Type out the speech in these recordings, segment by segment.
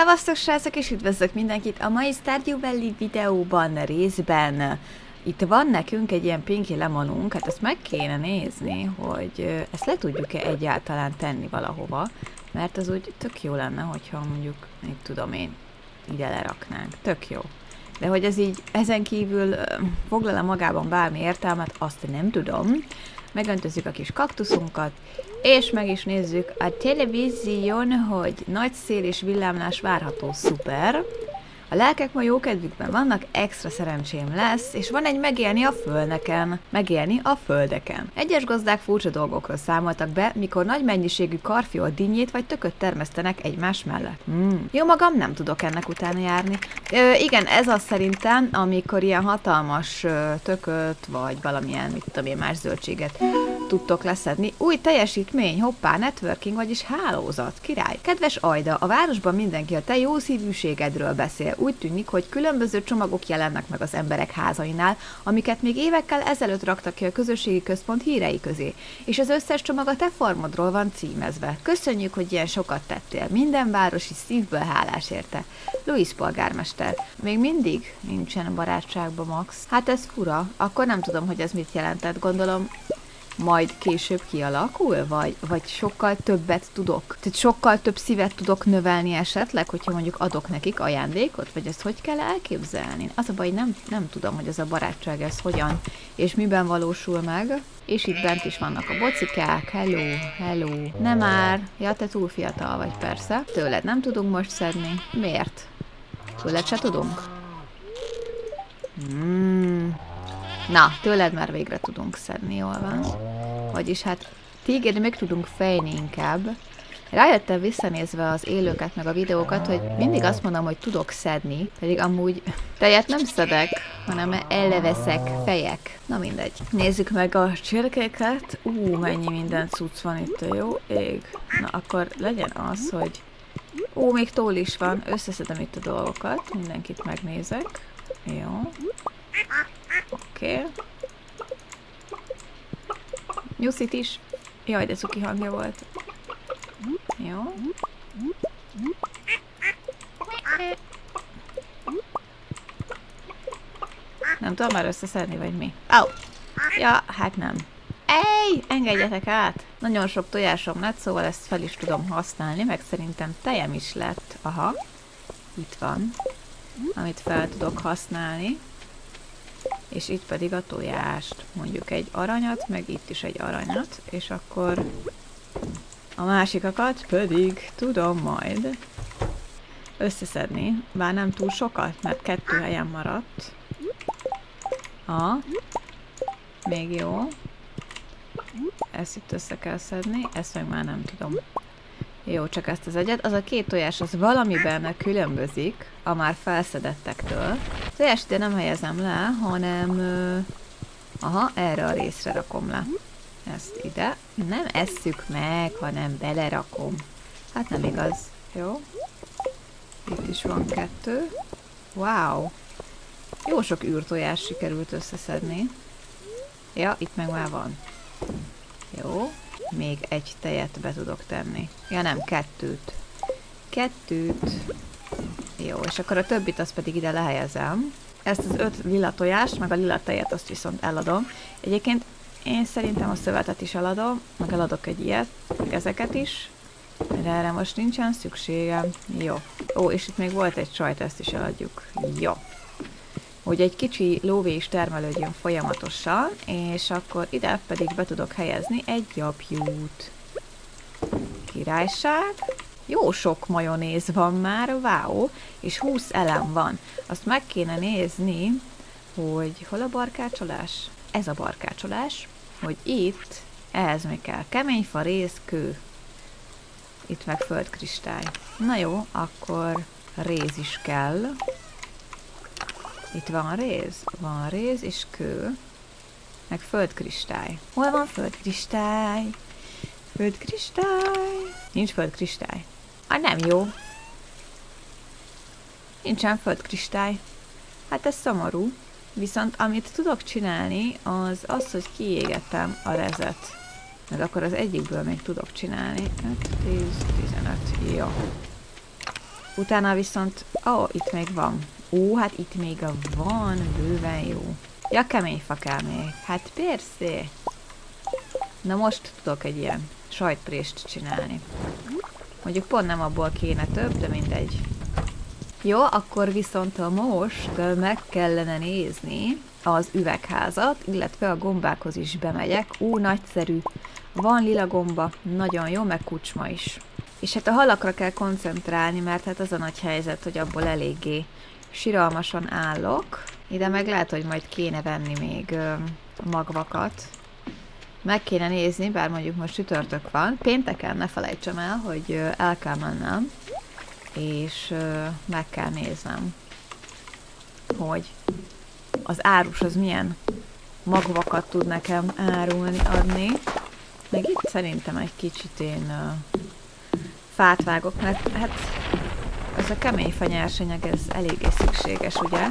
Szevasztok srácok, és üdvözlök mindenkit a mai Stardew Valley videóban részben. Itt van nekünk egy ilyen pinki lemonunk, hát ezt meg kéne nézni, hogy ezt le tudjuk-e egyáltalán tenni valahova, mert az úgy tök jó lenne, hogyha mondjuk, még tudom én, ide leraknánk. Tök jó. De hogy ez így ezen kívül foglal-e magában bármi értelmet, azt nem tudom. Megöntözzük a kis kaktuszunkat, és meg is nézzük a televízión, hogy nagy szél és villámlás várható, szuper. A lelkek ma jó kedvükben vannak, extra szerencsém lesz, és van egy megélni a földeken. Egyes gazdák furcsa dolgokról számoltak be, mikor nagy mennyiségű karfiol, dinnyét vagy tököt termesztenek egymás mellett. Jó magam, nem tudok ennek utána járni. Igen, ez az szerintem, amikor ilyen hatalmas tököt, vagy valamilyen, mit tudom én, más zöldséget tudtok leszedni. Új teljesítmény, hoppá, networking, vagyis hálózat, király. Kedves Ajda, a városban mindenki a te jó szívűségedről beszél. Úgy tűnik, hogy különböző csomagok jelennek meg az emberek házainál, amiket még évekkel ezelőtt raktak ki a közösségi központ hírei közé, és az összes csomag a te farmodról van címezve. Köszönjük, hogy ilyen sokat tettél. Minden városi szívből hálás érte. Louis polgármester. Még mindig nincsen barátságban Max. Hát ez fura. Akkor nem tudom, hogy ez mit jelentett, gondolom. Majd később kialakul, vagy sokkal többet tudok? Tehát sokkal több szívet tudok növelni esetleg, hogyha mondjuk adok nekik ajándékot? Vagy ezt hogy kell elképzelni? Az a baj, nem tudom, hogy ez a barátság ez hogyan és miben valósul meg. És itt bent is vannak a bocikák. Hello, hello. Nem már. Ja, te túl fiatal vagy, persze. Tőled nem tudunk most szedni. Miért? Tőled se tudunk? Na, tőled már végre tudunk szedni, jól van. Vagyis hát téged még tudunk fejni inkább. Rájöttem visszanézve az élőket meg a videókat, hogy mindig azt mondom, hogy tudok szedni, pedig amúgy tejet nem szedek, hanem elveszek fejek. Na mindegy. Nézzük meg a csirkéket. Mennyi minden cucc van itt, a jó ég. Na akkor legyen az, hogy... még tól is van. Összeszedem itt a dolgokat. Mindenkit megnézek. Jó. Oké. Nyuszit is. Jaj, de cuki hangja volt. Jó. Nem tudom már összeszedni, vagy mi? Au! Ja, hát nem. Ej, engedjetek át! Nagyon sok tojásom lett, szóval ezt fel is tudom használni, meg szerintem tejem is lett. Aha. Itt van. Amit fel tudok használni. És itt pedig a tojást, mondjuk egy aranyat, meg itt is egy aranyat, és akkor a másikakat pedig tudom majd összeszedni, bár nem túl sokat, mert 2 helyen maradt. Még jó. Ezt itt össze kell szedni, ezt meg már nem tudom. Jó, csak ezt az egyet. Az a 2 tojás, az valamiben különbözik a már felszedettektől. A tojást ide nem helyezem le, hanem... erre a részre rakom le. Ezt ide. Nem esszük meg, hanem belerakom. Hát nem igaz. Jó. Itt is van 2. Wow! Jó sok űrtojás sikerült összeszedni. Ja, itt meg már van. Jó. Még egy tejet be tudok tenni. Ja nem, 2-t. 2-t. Jó, és akkor a többit azt pedig ide lehelyezem. Ezt az 5 lila tojást, meg a lila tejet azt viszont eladom. Egyébként én szerintem a szövetet is eladom, meg eladok egy ilyet, meg ezeket is. De erre most nincsen szükségem. Jó. Ó, és itt még volt egy sajt, ezt is eladjuk. Jó. Hogy egy kicsi lóvé is termelődjön folyamatosan, és akkor ide pedig be tudok helyezni egy gyapjút. Királyság. Jó sok majonéz van már, wow, és 20 elem van. Azt meg kéne nézni, hogy hol a barkácsolás? Ez a barkácsolás, hogy itt, ehhez mi kell? Kemény fa, rézkő. Itt meg földkristály. Na jó, akkor réz is kell. Itt van réz és kő, meg földkristály. Hol van földkristály? Földkristály! Nincs földkristály. Nem jó. Nincsen földkristály. Hát ez szomorú. Viszont amit tudok csinálni, az az, hogy kiégettem a rezet. Meg akkor az egyikből még tudok csinálni. 5, 10, 15, jó. Utána viszont... Ó, oh, itt még van. Ó, hát itt még a van, bőven jó. Ja, kemény fa kell még. Hát persze. Na most tudok egy ilyen sajtprést csinálni. Mondjuk pont nem abból kéne több, de mindegy. Jó, akkor viszont most meg kellene nézni az üvegházat, illetve a gombákhoz is bemegyek. Ú, nagyszerű. Van lila gomba, nagyon jó, meg kucsma is. És hát a halakra kell koncentrálni, mert hát az a nagy helyzet, hogy abból eléggé siralmasan állok. Ide meg lehet, hogy majd kéne venni még magvakat. Meg kéne nézni, bár mondjuk most csütörtök van. Pénteken ne felejtsem el, hogy el kell mennem. És meg kell néznem, hogy az árus az milyen magvakat tud nekem árulni, adni. Meg itt szerintem egy kicsit én fát vágok, mert hát ez a kemény fanyársanyag, ez eléggé szükséges, ugye?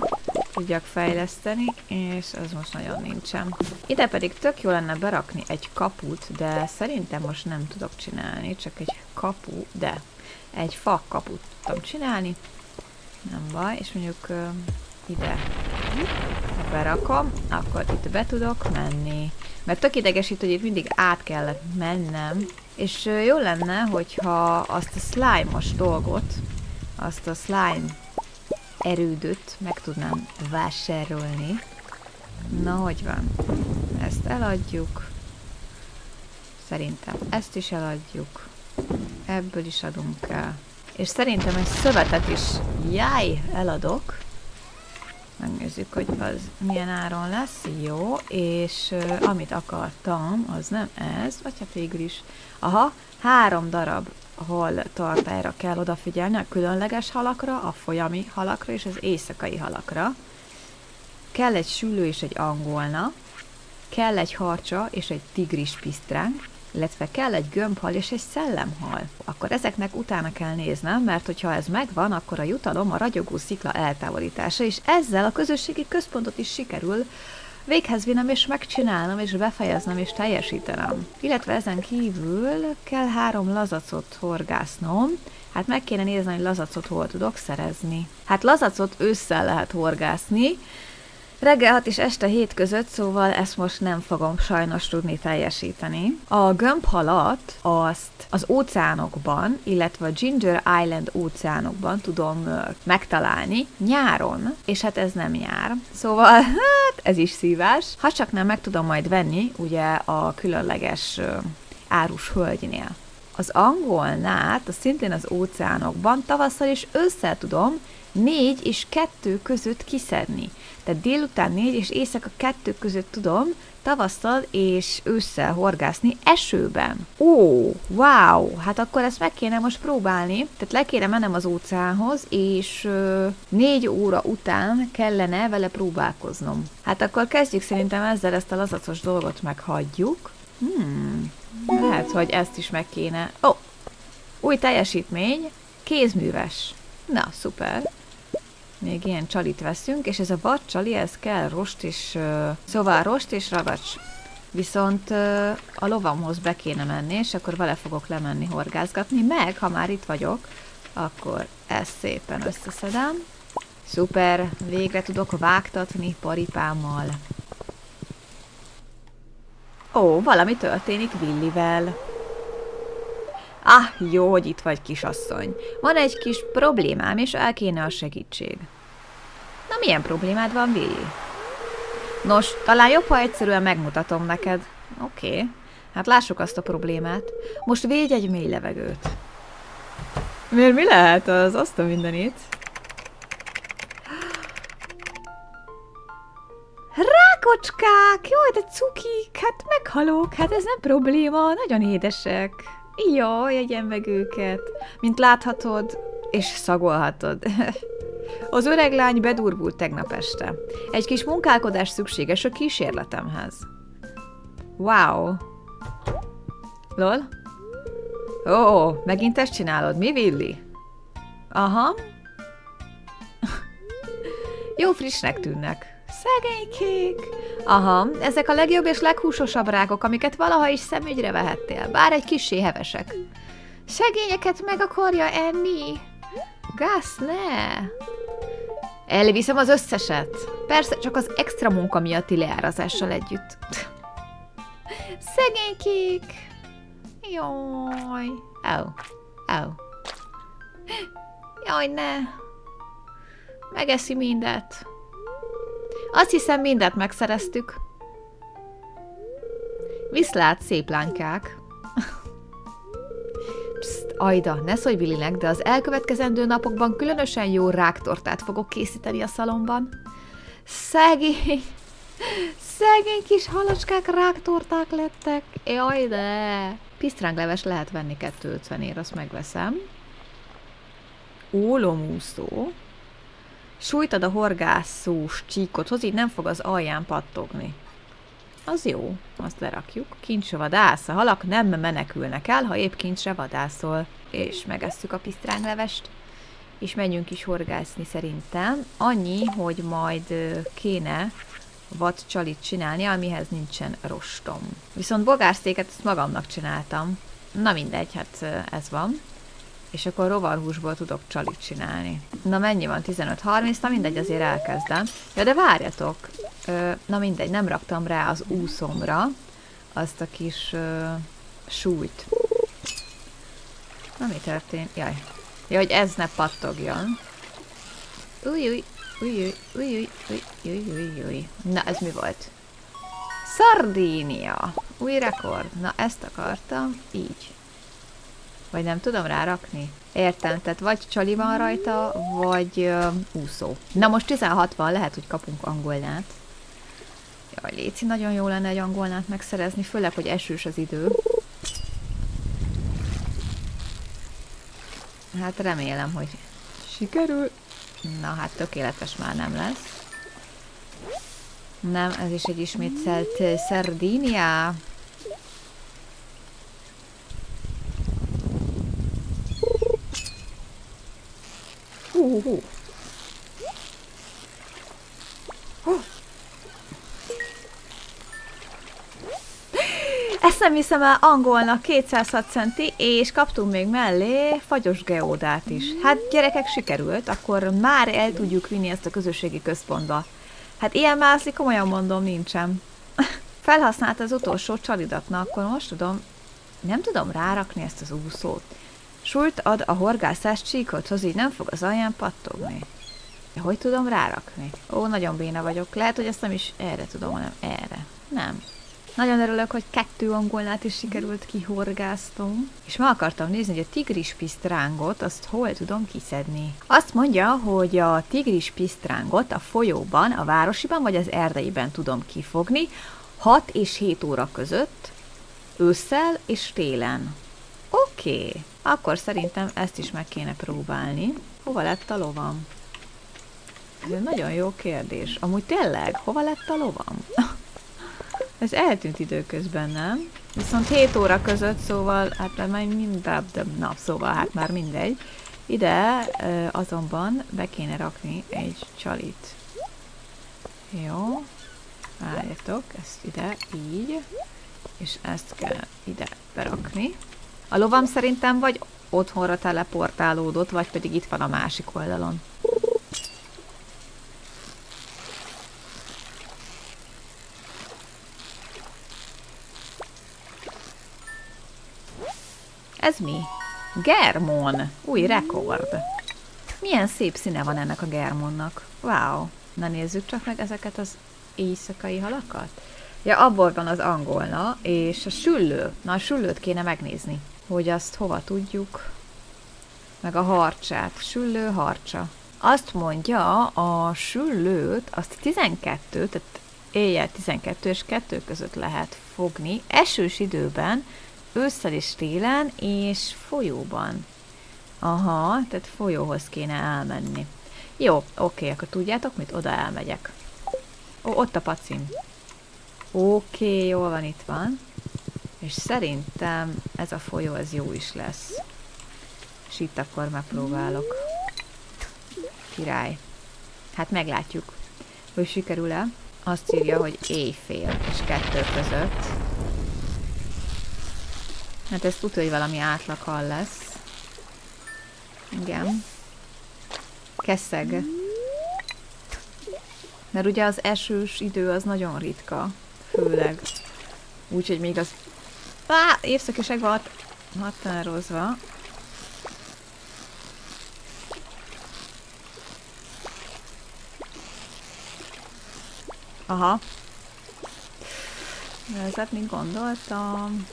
Tudjak fejleszteni, és az most nagyon nincsen. Ide pedig tök jó lenne berakni egy kaput, de szerintem most nem tudok csinálni, csak egy kapu, de egy fa kaput tudtam csinálni. Nem baj, és mondjuk ide berakom, akkor itt be tudok menni. Mert tök idegesít, hogy itt mindig át kellett mennem, és jó lenne, hogyha azt a slime-os dolgot, azt a slime erődöt meg tudnám vásárolni. Na, hogy van? Ezt eladjuk. Szerintem ezt is eladjuk. Ebből is adunk el. És szerintem egy szövetet is, jaj, eladok. Megnézzük, hogy az milyen áron lesz. Jó, és amit akartam, az nem ez, vagy hát végül is. Aha, 3 darab hal tartályra kell odafigyelni, a különleges halakra, a folyami halakra és az éjszakai halakra. Kell egy sülő és egy angolna, kell egy harcsa és egy tigris pisztránk, illetve kell egy gömbhal és egy szellemhal. Akkor ezeknek utána kell néznem, mert hogyha ez megvan, akkor a jutalom a ragyogó szikla eltávolítása, és ezzel a közösségi központot is sikerül véghez vinnem, és megcsinálnom, és befejeznem, és teljesítenem. Illetve ezen kívül kell 3 lazacot horgásznom. Hát meg kéne nézni, hogy lazacot hol tudok szerezni. Hát lazacot ősszel lehet horgászni, reggel 6 és este 7 között, szóval ezt most nem fogom sajnos tudni teljesíteni. A gömbhalat azt az óceánokban, illetve a Ginger Island óceánokban tudom megtalálni nyáron, és hát ez nem nyár. Szóval hát ez is szívás. Ha csak nem, meg tudom majd venni, ugye a különleges árus hölgynél. Az angolnát, az szintén az óceánokban tavasszal és ősszel tudom 4 és 2 között kiszedni. Tehát délután 4 és éjszaka 2 között tudom tavasszal és ősszel horgászni esőben. Ó, wow! Hát akkor ezt meg kéne most próbálni. Tehát le kéne mennem az óceánhoz, és 4 óra után kellene vele próbálkoznom. Hát akkor kezdjük szerintem ezzel, ezt a lazacos dolgot meghagyjuk. Lehet, hogy ezt is meg kéne... Ó! Új teljesítmény, kézműves. Na, szuper. Még ilyen csalit veszünk, és ez a vadcsali, ez kell rost és... szóval rost és ragacs. Viszont a lovamhoz be kéne menni, és akkor vele fogok lemenni horgászgatni, meg ha már itt vagyok, akkor ezt szépen összeszedem. Szuper, végre tudok vágtatni paripámmal. Ó, valami történik Willyvel. Ah, jó, hogy itt vagy, kisasszony. Van egy kis problémám, és el kéne a segítség. Na, milyen problémád van, Willy? Nos, talán jobb, ha egyszerűen megmutatom neked. Oké. Hát lássuk azt a problémát. Most védj egy mély levegőt. Miért, mi lehet az azt a mindenit? Rákocskák! Jaj, de cukik! Hát meghalok! Hát ez nem probléma, nagyon édesek. Jaj, egyen meg őket. Mint láthatod, és szagolhatod. Az öreg lány bedurvult tegnap este. Egy kis munkálkodás szükséges a kísérletemhez. Wow. Lol? Ó, megint ezt csinálod, mi, Willy? Aha. Jó frissnek tűnnek. Szegénykék! Aha, ezek a legjobb és leghúsosabb rákok, amiket valaha is szemügyre vehettél, bár egy kissé hevesek. Segényeket meg akarja enni? Gász, ne! Elviszem az összeset. Persze, csak az extra munka miatti leárazással együtt. Szegénykék! Jaj! Au, au. Jaj, ne! Megeszi mindet. Azt hiszem, mindet megszereztük. Viszlát, szép lánykák! Pszt, Ajda, ne szólj Willynek, de az elkövetkezendő napokban különösen jó ráktortát fogok készíteni a szalomban. Szegény! Szegény kis halacskák ráktorták lettek! Jaj, de! Pisztrángleves lehet venni 250-ért, azt megveszem. Ólomúszó. Sújtad a horgászós csíkothoz, így nem fog az alján pattogni. Az jó, azt lerakjuk. Kincsre vadász, a halak nem menekülnek el, ha épp kincsre vadászol. És megesszük a pisztránglevest. És menjünk is horgászni szerintem. Annyi, hogy majd kéne vadcsalit csinálni, amihez nincsen rostom. Viszont bogárszéket ezt magamnak csináltam. Na mindegy, hát ez van. És akkor rovarhúsból tudok csalit csinálni. Na mennyi van? 15-30? Na mindegy, azért elkezdem. Ja, de várjatok! Na mindegy, nem raktam rá az úszomra azt a kis súlyt. Na mi történt? Jaj. Ja, hogy ez ne pattogjon. Ujjjj, ujjjj, ujjjj, ujjjj. Na, ez mi volt? Szardínia! Új rekord. Na, ezt akartam. Így. Vagy nem tudom rárakni? Értem, tehát vagy csali van rajta, vagy úszó. Na most 16 van, lehet, hogy kapunk angolnát. Jaj, Léci, nagyon jó lenne egy angolnát megszerezni, főleg, hogy esős az idő. Hát remélem, hogy sikerül. Na hát tökéletes már nem lesz. Nem, ez is egy ismételt Szardínia. Ezt nem hiszem el, angolnak 206 centi, és kaptunk még mellé fagyos geódát is. Hát gyerekek, sikerült, akkor már el tudjuk vinni ezt a közösségi központba. Hát ilyen mászik, komolyan mondom, nincsen. Felhasználta az utolsó csalidat, na akkor most tudom, nem tudom rárakni ezt az úszót. Súlyt ad a horgászás csíkothoz, így nem fog az alján pattogni. De hogy tudom rárakni? Ó, nagyon béna vagyok. Lehet, hogy ezt nem is erre tudom, hanem erre. Nem. Nagyon örülök, hogy 2 angolnát is sikerült kihorgáztom. És meg akartam nézni, hogy a tigrispisztrángot, azt hol tudom kiszedni. Azt mondja, hogy a tigrispisztrángot a folyóban, a városiban vagy az erdeiben tudom kifogni 6 és 7 óra között, ősszel és télen. Oké. Akkor szerintem ezt is meg kéne próbálni. Hova lett a lovam? Ez egy nagyon jó kérdés. Amúgy tényleg, hova lett a lovam? Ez eltűnt időközben, nem? Viszont 7 óra között, szóval, hát már mindabb nap, szóval, hát már mindegy. Ide azonban be kéne rakni egy csalit. Jó. Várjatok, ezt ide, így. És ezt kell ide berakni. A lovam szerintem vagy otthonra teleportálódott, vagy pedig itt van a másik oldalon. Ez mi? Germon! Új rekord! Milyen szép színe van ennek a germonnak. Wow! Na nézzük csak meg ezeket az éjszakai halakat. Ja, abból van az angolna, és a süllő. Na, a süllőt kéne megnézni. Hogy azt hova tudjuk, meg a harcsát. Süllő, harcsa. Azt mondja, a süllőt, azt 12, tehát éjjel 12 és 2 között lehet fogni, esős időben, ősszel és télen, és folyóban. Aha, tehát folyóhoz kéne elmenni. Jó, oké, akkor tudjátok mit? Oda elmegyek. Ó, ott a pacim. Oké, jól van, itt van. És szerintem ez a folyó az jó is lesz. És itt akkor megpróbálok. Király. Hát meglátjuk, hogy sikerül-e. Azt írja, hogy éjfél és 2 között. Hát ezt tudja, hogy valami átlaghal lesz. Igen. keszeg. Mert ugye az esős idő az nagyon ritka. Főleg. Úgyhogy még az évszakiság van határozva. Aha. Ezért még gondoltam.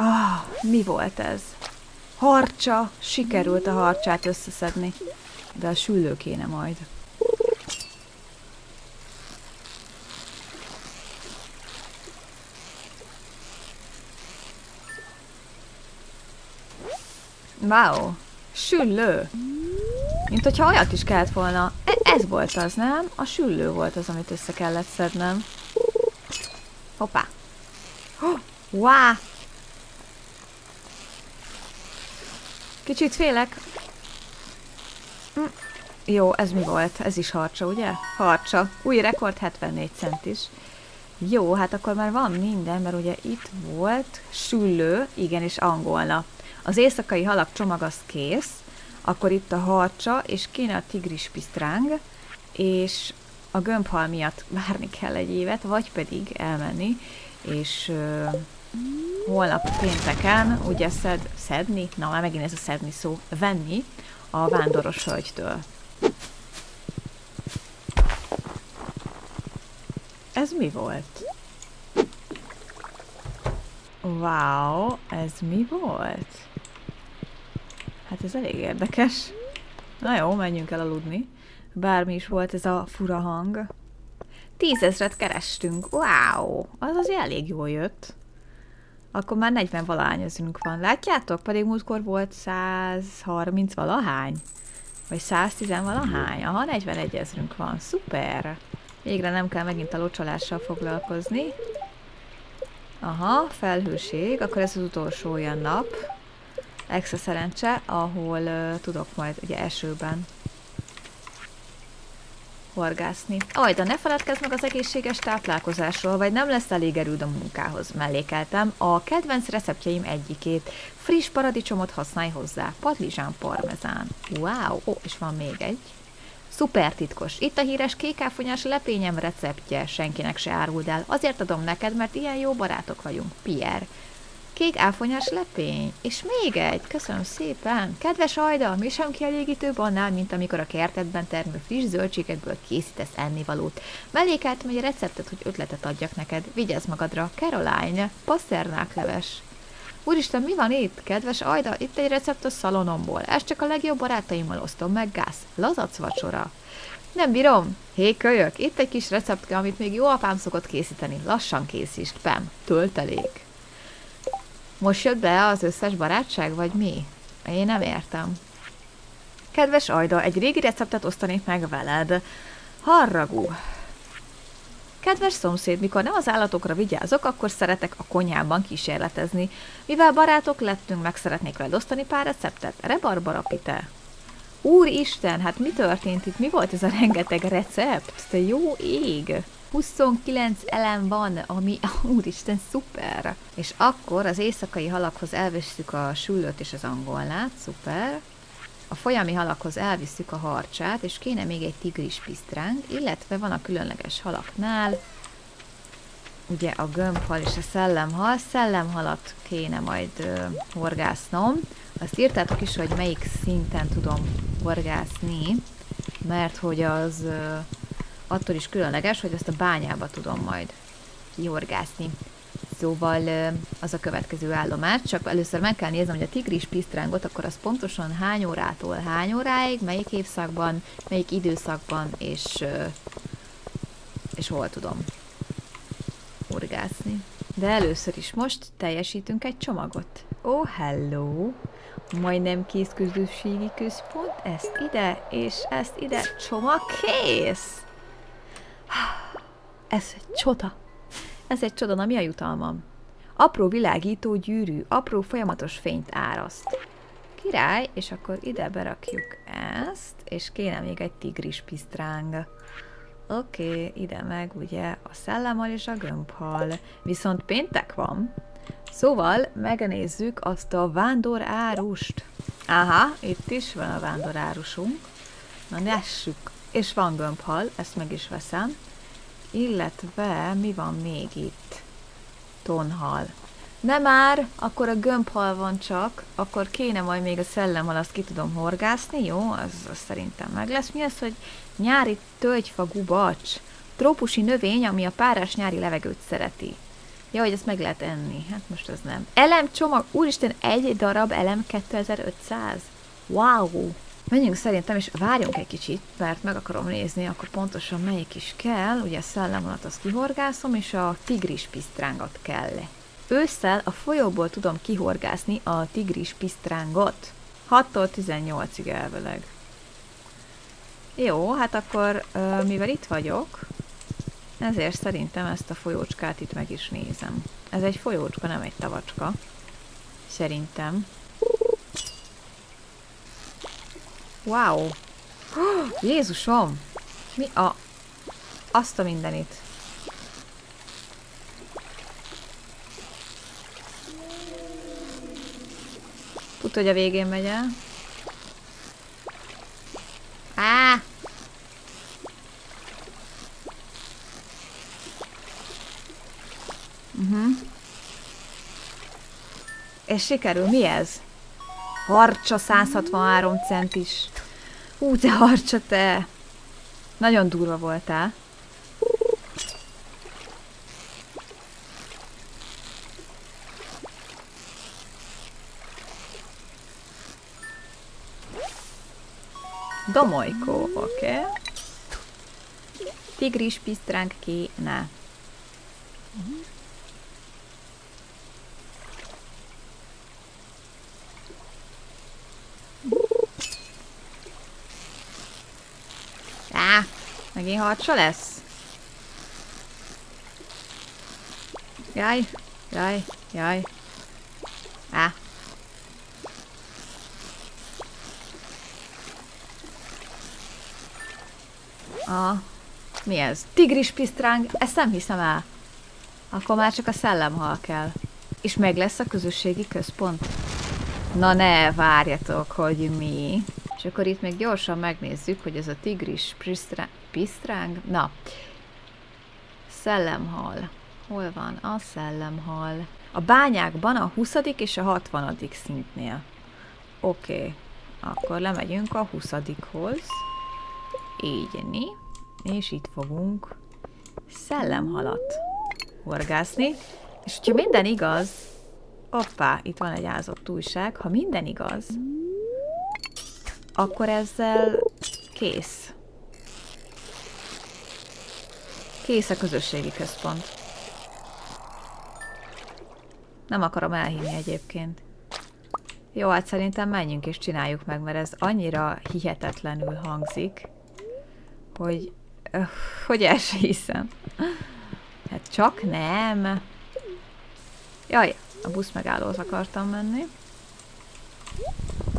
Ah, mi volt ez? Harcsa! Sikerült a harcsát összeszedni. De a süllő kéne majd. Wow! Süllő! Mint hogyha olyat is kellett volna. Ez volt az, nem? A süllő volt az, amit össze kellett szednem. Hoppá! Wow! Kicsit félek. Jó, ez mi volt? Ez is harcsa, ugye? Harcsa. Új rekord, 74 cent is. Jó, hát akkor már van minden, mert ugye itt volt süllő, igen, és angolna. Az éjszakai halak csomag az kész, akkor itt a harcsa, és kéne a tigrispisztráng, és a gömbhal miatt várni kell egy évet, vagy pedig elmenni, és holnap pénteken ugye szedni, na már megint ez a szedni szó, venni a vándoros hölgytől. Ez mi volt? Wow, ez mi volt? Hát ez elég érdekes. Na jó, menjünk el aludni. Bármi is volt ez a fura hang. 10 ezret kerestünk, wow! Az azért elég jól jött. Akkor már 40 valahány ezünk van. Látjátok? Pedig múltkor volt 130 valahány. Vagy 110 valahány. Aha, 41 ezrünk van. Szuper! Végre nem kell megint a locsolással foglalkozni. Aha, felhőség. Akkor ez az utolsó olyan nap. Extra szerencse, ahol tudok majd ugye esőben horgászni. Aj, de ne feledkezz meg az egészséges táplálkozásról, vagy nem lesz elég erőd a munkához. Mellékeltem a kedvenc receptjeim egyikét. Friss paradicsomot használj hozzá. Padlizsán parmezán. Wow, ó, és van még egy. Szuper titkos. Itt a híres kékáfonyás lepényem receptje. Senkinek se áruld el. Azért adom neked, mert ilyen jó barátok vagyunk. Pierre. Kékáfonyás lepény. És még egy. Köszönöm szépen. Kedves Ajda, mi sem kielégítőbb annál, mint amikor a kertedben termő friss zöldségekből készítesz ennivalót. Mellékeltem egy receptet, hogy ötletet adjak neked. Vigyázz magadra. Caroline. Passzernák leves. Úristen, mi van itt? Kedves Ajda, itt egy recept a szalonomból. Ezt csak a legjobb barátaimmal osztom meg, gáz. Lazac vacsora. Nem bírom. Hé, kölyök, itt egy kis receptke, amit még jó apám szokott készíteni. Lassan készítsd, Pam. Töltelék. Most jött be az összes barátság, vagy mi? Én nem értem. Kedves Ajda, egy régi receptet osztanék meg veled. Harragú. Kedves szomszéd, mikor nem az állatokra vigyázok, akkor szeretek a konyhában kísérletezni. Mivel barátok lettünk, meg szeretnék veled osztani pár receptet. Rebarbara pite. Úristen, hát mi történt itt? Mi volt ez a rengeteg recept? Te jó ég! 29 elem van, ami úristen szuper! És akkor az éjszakai halakhoz elviszük a süllőt és az angolnát, szuper. A folyami halakhoz elviszük a harcsát, és kéne még egy tigrispisztránk, illetve van a különleges halaknál, ugye a gömbhal és a szellemhal. Szellemhalat kéne majd horgásznom. Azt írtátok is, hogy melyik szinten tudom horgászni, mert hogy az attól is különleges, hogy azt a bányába tudom majd kihorgászni. Szóval az a következő állomás, csak először meg kell néznem, hogy a tigrispisztrángot, akkor az pontosan hány órától hány óráig, melyik évszakban, melyik időszakban, és hol tudom horgászni. De először is most teljesítünk egy csomagot. Oh, hello! Majdnem kész közösségi központ, ezt ide, és ezt ide. Csomag kész! Ez egy csoda! Ez egy csoda, na mi a jutalmam? Apró világító gyűrű, apró folyamatos fényt áraszt. Király, és akkor ide berakjuk ezt, és kéne még egy tigrispisztráng. Oké, ide meg ugye a szellemhal és a gömbhal. Viszont péntek van. Szóval megnézzük azt a vándorárust. Aha, itt is van a vándorárusunk. Na nézzük. És van gömbhal, ezt meg is veszem. Illetve mi van még itt? Tonhal. Nem már, akkor a gömbhal van csak, akkor kéne majd még a szellemhal, azt ki tudom horgászni, jó? Az szerintem meg lesz. Mi az, hogy nyári tölgyfa gubacs? Trópusi növény, ami a párás nyári levegőt szereti. Ja, hogy ezt meg lehet enni. Hát most ez nem. Elemcsomag, úristen, egy darab elem 2500. Wow! Menjünk szerintem, és várjunk egy kicsit, mert meg akarom nézni, akkor pontosan melyik is kell. Ugye a szellemhalat azt kihorgászom, és a tigris pisztrángot kell. Ősszel a folyóból tudom kihorgászni a tigris pisztrángot. 6-tól 18-ig elvileg. Jó, hát akkor mivel itt vagyok, ezért szerintem ezt a folyócskát itt meg is nézem. Ez egy folyócska, nem egy tavacska. Szerintem. Wow! Jézusom! Mi a... Azt a mindenit! Tudod, hogy a végén megy el. Á! És sikerül, mi ez? Harcsa 163 centis. Hú, te harcsa, te! Nagyon durva voltál. Domolykó, oké. Tigris pisztránk kéne. Megint harcsa lesz? Jaj, jaj, jaj. Á. Ah, mi ez? Tigris pisztráng? Ezt nem hiszem el. Akkor már csak a szellemhal kell. És meg lesz a közösségi központ. Na ne, várjatok, hogy mi. És akkor itt még gyorsan megnézzük, hogy ez a tigris pisztráng... Na. Szellemhal. Hol van a szellemhal? A bányákban a 20. és a 60. szintnél. Oké. Akkor lemegyünk a 20-hoz. Így né. És itt fogunk szellemhalat horgászni. És hogyha minden igaz... Hoppá, itt van egy ázott újság. Ha minden igaz... Akkor ezzel kész. Kész a közösségi központ. Nem akarom elhinni egyébként. Jó, hát szerintem menjünk és csináljuk meg, mert ez annyira hihetetlenül hangzik, hogy... hogy el se hiszem. Hát csak nem. Jaj, a busz megállóhoz akartam menni.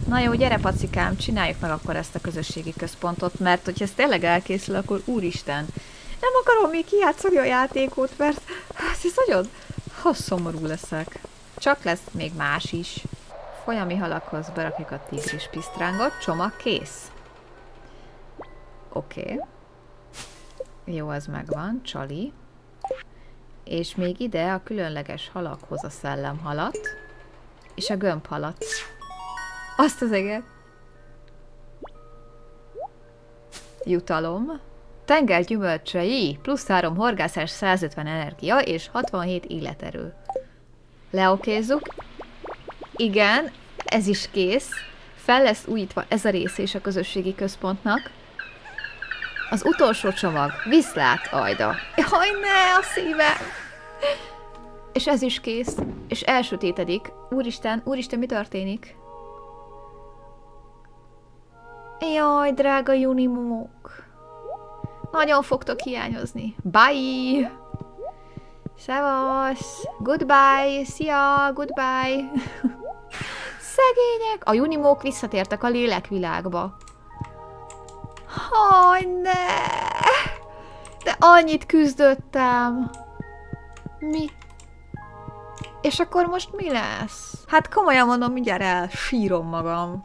Na jó, gyere pacikám, csináljuk meg akkor ezt a közösségi központot, mert hogyha ez tényleg elkészül, akkor úristen, nem akarom még kijátszani a játékot, mert azt hisz nagyon, ha szomorú leszek. Csak lesz még más is. Folyami halakhoz berakjuk a tigris pisztrángot, csomag kész. Oké. Jó, ez megvan, csali. És még ide a különleges halakhoz a szellemhalat, és a gömbhalat. Azt az eget. Jutalom. Tenger gyümölcsei. Plusz 3 horgászás, 150 energia és 67 életerő. Leokézzük. Igen, ez is kész. Fel lesz újítva ez a része is a közösségi központnak. Az utolsó csomag. Viszlát, Ajda. Jaj, ne, a szíve! És ez is kész. És elsötétedik. Úristen, úristen, mi történik? Jaj, drága Junimók! Nagyon fogtok hiányozni. Bye! Szevasz! Goodbye! Szia! Goodbye! Szegények! A Junimók visszatértek a lélekvilágba. Haj, ne! De annyit küzdöttem! Mi? És akkor most mi lesz? Hát komolyan mondom, mindjárt elsírom magam.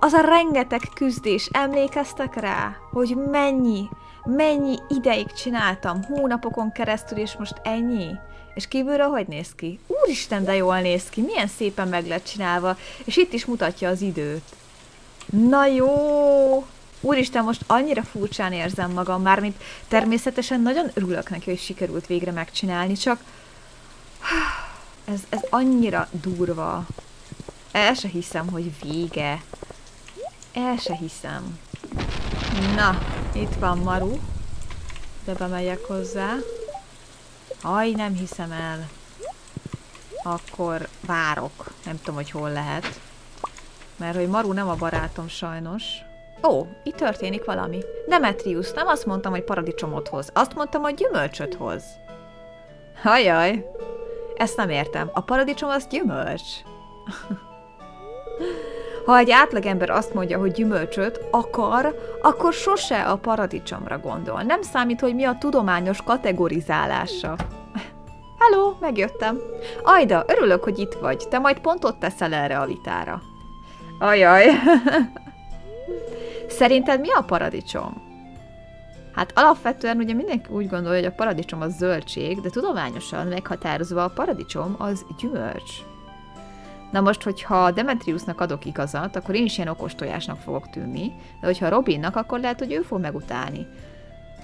Az a rengeteg küzdés, emlékeztek rá? Hogy mennyi ideig csináltam, hónapokon keresztül, és most ennyi? És kívülről hogy néz ki? Úristen, de jól néz ki, milyen szépen meg lett csinálva, és itt is mutatja az időt. Na jó! Úristen, most annyira furcsán érzem magam, mármint természetesen nagyon örülök neki, hogy sikerült végre megcsinálni, csak... Ez annyira durva. El se hiszem, hogy vége. El se hiszem. Na, itt van Maru. De bemegyek hozzá. Aj, nem hiszem el. Akkor várok. Nem tudom, hogy hol lehet. Mert hogy Maru nem a barátom sajnos. Ó, itt történik valami. Demetrius, nem azt mondtam, hogy paradicsomot hoz. Azt mondtam, hogy gyümölcsöt hoz. Ajaj. Ezt nem értem. A paradicsom az gyümölcs. Ha egy átlagember azt mondja, hogy gyümölcsöt akar, akkor sose a paradicsomra gondol. Nem számít, hogy mi a tudományos kategorizálása. Hello, megjöttem. Ajda, örülök, hogy itt vagy. Te majd pontot teszel erre a vitára. Ajaj. Szerinted mi a paradicsom? Hát alapvetően ugye mindenki úgy gondolja, hogy a paradicsom az zöldség, de tudományosan meghatározva a paradicsom az gyümölcs. Na most, hogyha Demetriusnak adok igazat, akkor én is ilyen okos tojásnak fogok tűnni, de hogyha Robinnak, akkor lehet, hogy ő fog megutálni.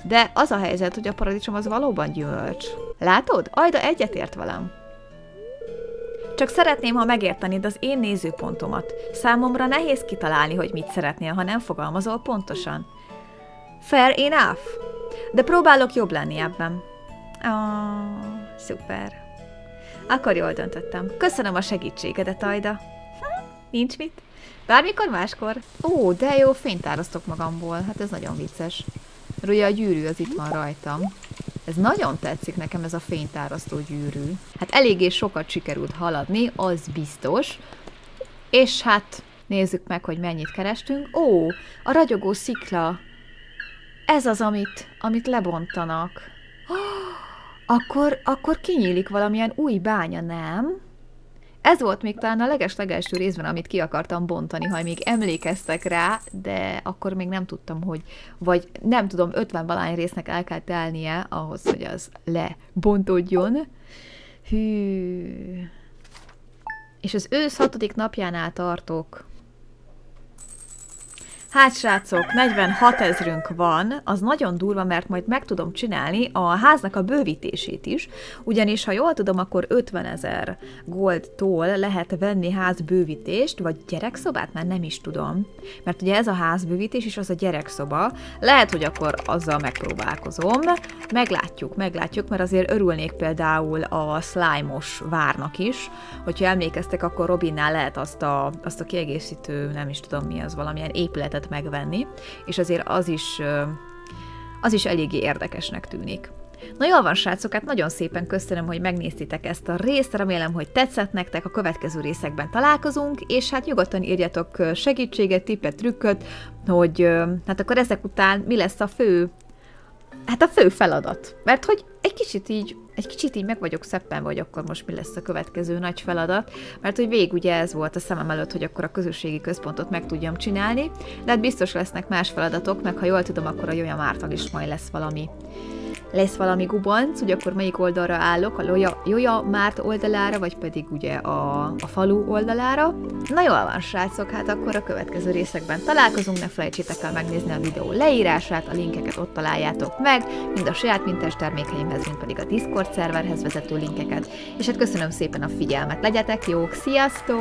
De az a helyzet, hogy a paradicsom az valóban gyümölcs. Látod? Ajda egyetért velem. Csak szeretném, ha megértenéd az én nézőpontomat. Számomra nehéz kitalálni, hogy mit szeretnél, ha nem fogalmazol pontosan. Fair enough. De próbálok jobb lenni ebben. Oh, szuper. Akkor jól döntöttem. Köszönöm a segítségedet, Ajda. Nincs mit. Bármikor máskor. Ó, de jó, fénytároztok magamból. Hát ez nagyon vicces. Mert ugye a gyűrű az itt van rajtam. Ez nagyon tetszik nekem, ez a fénytárasztó gyűrű. Hát eléggé sokat sikerült haladni, az biztos. És hát nézzük meg, hogy mennyit kerestünk. Ó, a ragyogó szikla. Ez az, amit lebontanak. Akkor kinyílik valamilyen új bánya, nem? Ez volt még talán a leges-legelső részben, amit ki akartam bontani, ha még emlékeztek rá, de akkor még nem tudtam, hogy... Vagy nem tudom, 50-valány résznek el kell telnie ahhoz, hogy az lebontódjon. Hű... És az ősz 6. napjánál tartok. Hát srácok, 46 ezrünk van, az nagyon durva, mert majd meg tudom csinálni a háznak a bővítését is, ugyanis ha jól tudom, akkor 50 000 goldtól lehet venni házbővítést, vagy gyerekszobát, már nem is tudom. Mert ugye ez a házbővítés és az a gyerekszoba, lehet, hogy akkor azzal megpróbálkozom. Meglátjuk, mert azért örülnék például a slime-os várnak is. Hogyha emlékeztek, akkor Robinnál lehet azt a kiegészítő, nem is tudom mi az, valamilyen épületet megvenni, és azért az is eléggé érdekesnek tűnik. Na jól van, srácok, hát nagyon szépen köszönöm, hogy megnéztétek ezt a részt, remélem, hogy tetszett nektek, a következő részekben találkozunk, és hát nyugodtan írjatok segítséget, tippet, trükköt, hogy hát akkor ezek után mi lesz a fő, hát a fő feladat, mert hogy egy kicsit így meg vagyok szeppenve, vagy akkor most mi lesz a következő nagy feladat, mert hogy végig ugye ez volt a szemem előtt, hogy akkor a közösségi központot meg tudjam csinálni, de hát biztos lesznek más feladatok, meg ha jól tudom, akkor a Jója Mártól is majd lesz valami gubanc, hogy akkor melyik oldalra állok, a Jója Márt oldalára, vagy pedig ugye a falu oldalára. Na jól van, srácok, hát akkor a következő részekben találkozunk, ne felejtsétek el megnézni a videó leírását, a linkeket ott találjátok meg, mind a saját mintás termékeimhez, mind pedig a Discord szerverhez vezető linkeket. És hát köszönöm szépen a figyelmet, legyetek jók, sziasztok!